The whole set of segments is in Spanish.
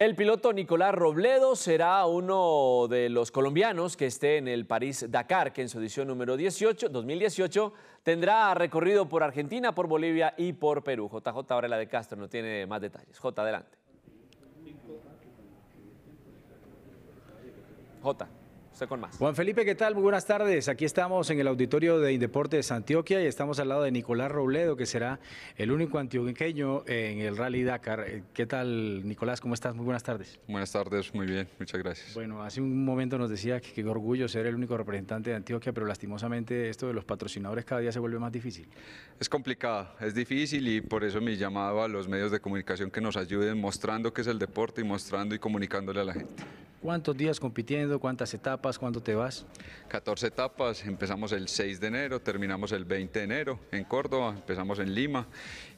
El piloto Nicolás Robledo será uno de los colombianos que esté en el París Dakar, que en su edición número 2018 tendrá recorrido por Argentina, por Bolivia y por Perú. JJ Varela de Castro no tiene más detalles. J, adelante. J, usted con más. Juan Felipe, ¿qué tal? Muy buenas tardes. Aquí estamos en el auditorio de Indeportes Antioquia y estamos al lado de Nicolás Robledo, que será el único antioqueño en el Rally Dakar. ¿Qué tal, Nicolás? ¿Cómo estás? Muy buenas tardes. Buenas tardes, muy bien, muchas gracias. Bueno, hace un momento nos decía que qué orgullo ser el único representante de Antioquia, pero lastimosamente esto de los patrocinadores cada día se vuelve más difícil. Es complicado, es difícil, y por eso mi llamado a los medios de comunicación que nos ayuden mostrando qué es el deporte y mostrando y comunicándole a la gente. ¿Cuántos días compitiendo? ¿Cuántas etapas? ¿Cuándo te vas? 14 etapas, empezamos el 6 de enero, terminamos el 20 de enero en Córdoba, empezamos en Lima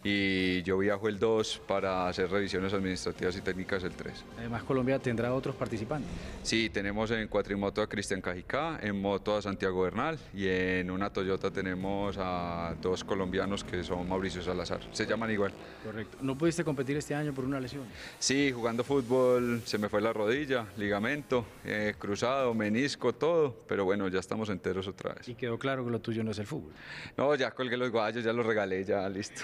y yo viajo el 2 para hacer revisiones administrativas y técnicas el 3. Además, Colombia tendrá otros participantes. Sí, tenemos en cuatrimoto a Cristian Cajicá, en moto a Santiago Bernal y en una Toyota tenemos a dos colombianos que son Mauricio Salazar, se llaman igual. Correcto. ¿No pudiste competir este año por una lesión? Sí, jugando fútbol se me fue la rodilla, ligamento, cruzado, menisco, todo, pero bueno, ya estamos enteros otra vez. Y quedó claro que lo tuyo no es el fútbol. No, ya colgué los guayos, ya los regalé, ya listo.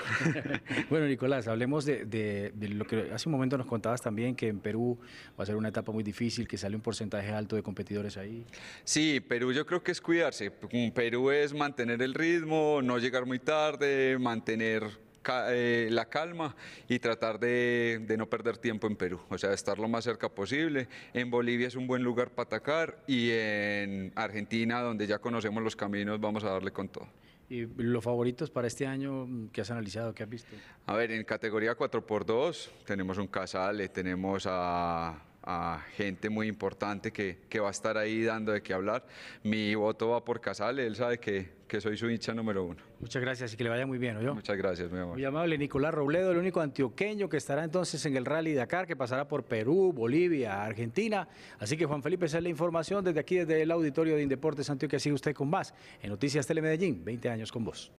Bueno, Nicolás, hablemos de lo que hace un momento nos contabas también, que en Perú va a ser una etapa muy difícil, que sale un porcentaje alto de competidores ahí. Sí, Perú yo creo que es cuidarse. Perú es mantener el ritmo, no llegar muy tarde, mantener la calma y tratar de no perder tiempo en Perú, o sea, estar lo más cerca posible. En Bolivia es un buen lugar para atacar y en Argentina, donde ya conocemos los caminos, vamos a darle con todo. ¿Y los favoritos para este año que has analizado, que has visto? A ver, en categoría 4x2 tenemos un Casale, tenemos a gente muy importante que va a estar ahí dando de qué hablar. Mi voto va por Casale, él sabe que soy su hincha número uno. Muchas gracias y que le vaya muy bien, ¿oyó? Muchas gracias, mi amor. Muy amable, Nicolás Robledo, el único antioqueño que estará entonces en el Rally Dakar, que pasará por Perú, Bolivia, Argentina. Así que, Juan Felipe, esa es la información desde aquí, desde el auditorio de Indeportes Antioquia. Sigue usted con más en Noticias Telemedellín, 20 años con vos.